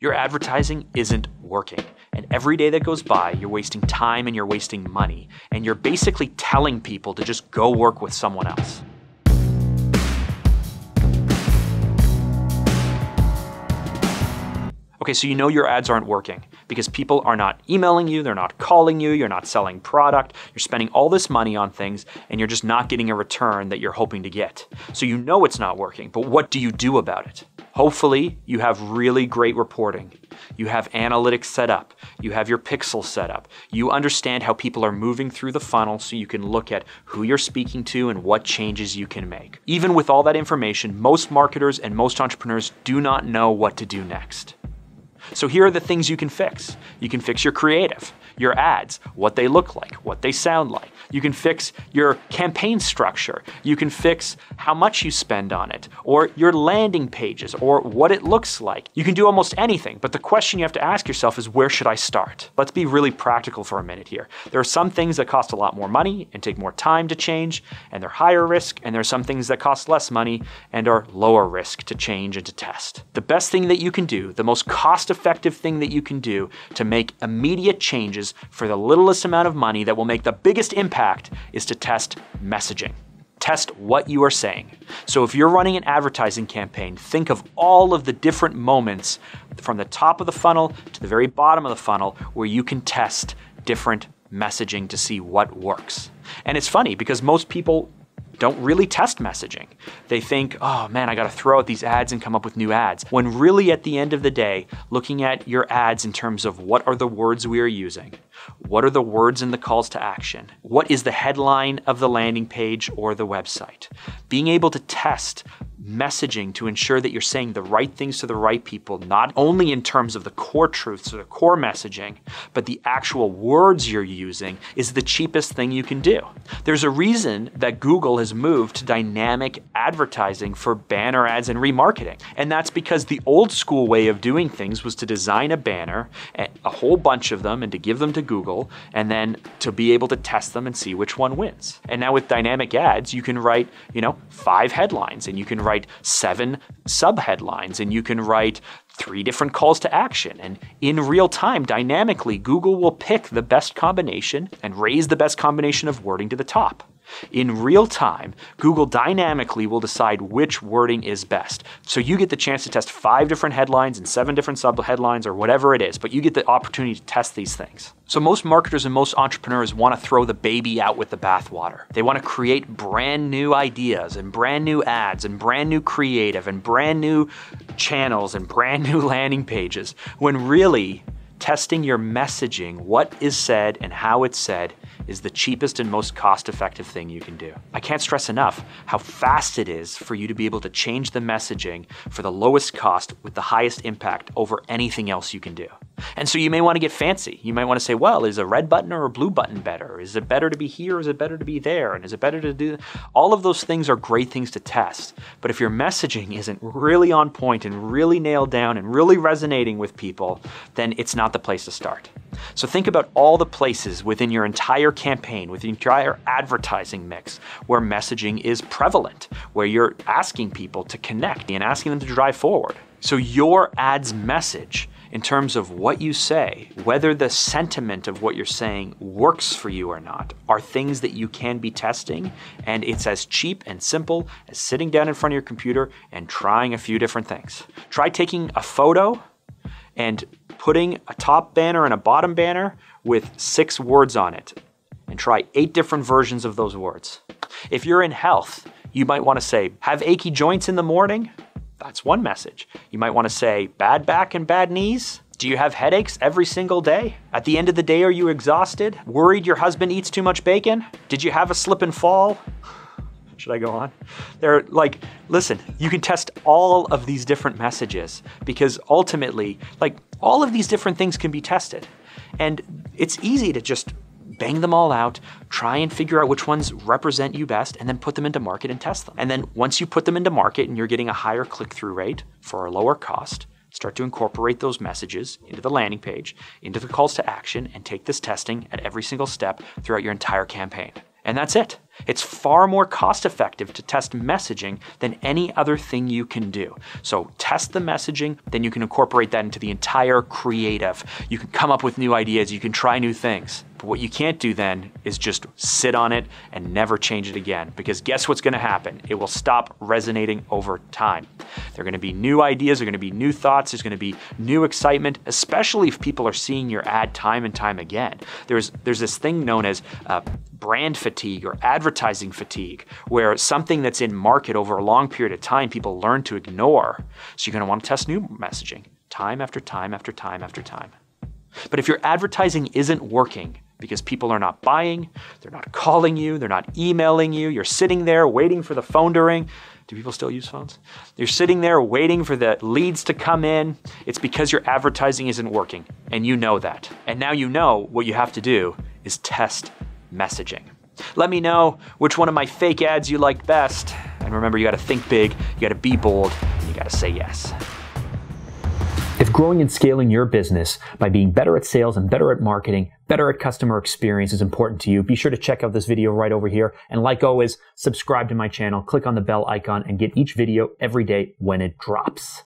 Your advertising isn't working. And every day that goes by, you're wasting time and you're wasting money. And you're basically telling people to just go work with someone else. Okay, so you know your ads aren't working because people are not emailing you, they're not calling you, you're not selling product, you're spending all this money on things and you're just not getting a return that you're hoping to get. So you know it's not working, but what do you do about it? Hopefully you have really great reporting. You have analytics set up. You have your pixel set up. You understand how people are moving through the funnel so you can look at who you're speaking to and what changes you can make. Even with all that information, most marketers and most entrepreneurs do not know what to do next. So here are the things you can fix. You can fix your creative, your ads, what they look like, what they sound like. You can fix your campaign structure. You can fix how much you spend on it, or your landing pages, or what it looks like. You can do almost anything, but the question you have to ask yourself is, where should I start? Let's be really practical for a minute here. There are some things that cost a lot more money and take more time to change, and they're higher risk, and there are some things that cost less money and are lower risk to change and to test. The best thing that you can do, the most cost-effective thing that you can do to make immediate changes for the littlest amount of money that will make the biggest impact is to test messaging. Test what you are saying. So if you're running an advertising campaign, think of all of the different moments from the top of the funnel to the very bottom of the funnel where you can test different messaging to see what works. And it's funny because most people don't really test messaging. They think, oh man, I gotta throw out these ads and come up with new ads. When really at the end of the day, looking at your ads in terms of what are the words we are using, what are the words in the calls to action, what is the headline of the landing page or the website. Being able to test messaging to ensure that you're saying the right things to the right people, not only in terms of the core truths or the core messaging, but the actual words you're using is the cheapest thing you can do. There's a reason that Google has moved to dynamic advertising for banner ads and remarketing. And that's because the old school way of doing things was to design a banner, a whole bunch of them, and to give them to Google, and then to be able to test them and see which one wins. And now with dynamic ads, you can write, 5 headlines, and you can write 7 sub-headlines, and you can write 3 different calls to action. And in real time, dynamically, Google will pick the best combination and raise the best combination of wording to the top. In real time, Google dynamically will decide which wording is best. So you get the chance to test 5 different headlines and 7 different sub-headlines or whatever it is, but you get the opportunity to test these things. So most marketers and most entrepreneurs want to throw the baby out with the bathwater. They want to create brand new ideas and brand new ads and brand new creative and brand new channels and brand new landing pages, when really testing your messaging, what is said and how it's said, is the cheapest and most cost-effective thing you can do. I can't stress enough how fast it is for you to be able to change the messaging for the lowest cost with the highest impact over anything else you can do. And so you may want to get fancy. You might want to say, well, is a red button or a blue button better? Is it better to be here? Or is it better to be there? And is it better to do that? All of those things are great things to test. But if your messaging isn't really on point and really nailed down and really resonating with people, then it's not the place to start. So think about all the places within your entire campaign, within your entire advertising mix, where messaging is prevalent, where you're asking people to connect and asking them to drive forward. So your ads message, in terms of what you say, whether the sentiment of what you're saying works for you or not, are things that you can be testing, and it's as cheap and simple as sitting down in front of your computer and trying a few different things. Try taking a photo and putting a top banner and a bottom banner with 6 words on it, and try 8 different versions of those words. If you're in health, you might want to say, have achy joints in the morning? That's one message. You might want to say, bad back and bad knees? Do you have headaches every single day? At the end of the day, are you exhausted? Worried your husband eats too much bacon? Did you have a slip and fall? Should I go on? They're like, listen, you can test all of these different messages because ultimately, all of these different things can be tested. And it's easy to just bang them all out, try and figure out which ones represent you best, and then put them into market and test them. And then once you put them into market and you're getting a higher click-through rate for a lower cost, start to incorporate those messages into the landing page, into the calls to action, and take this testing at every single step throughout your entire campaign. And that's it. It's far more cost effective to test messaging than any other thing you can do. So test the messaging, then you can incorporate that into the entire creative. You can come up with new ideas, you can try new things. But what you can't do then is just sit on it and never change it again, because guess what's gonna happen? It will stop resonating over time. There are gonna be new ideas, there are gonna be new thoughts, there's gonna be new excitement, especially if people are seeing your ad time and time again. There's this thing known as brand fatigue or advertising fatigue, where something that's in market over a long period of time, people learn to ignore. So you're gonna wanna test new messaging time after time after time after time. But if your advertising isn't working, because people are not buying, they're not calling you, they're not emailing you, you're sitting there waiting for the phone to ring. Do people still use phones? You're sitting there waiting for the leads to come in. It's because your advertising isn't working, and you know that. And now you know what you have to do is test messaging. Let me know which one of my fake ads you like best. And remember, you gotta think big, you gotta be bold, and you gotta say yes. If growing and scaling your business by being better at sales and better at marketing, better at customer experience is important to you, be sure to check out this video right over here. And like always, subscribe to my channel, click on the bell icon, and get each video every day when it drops.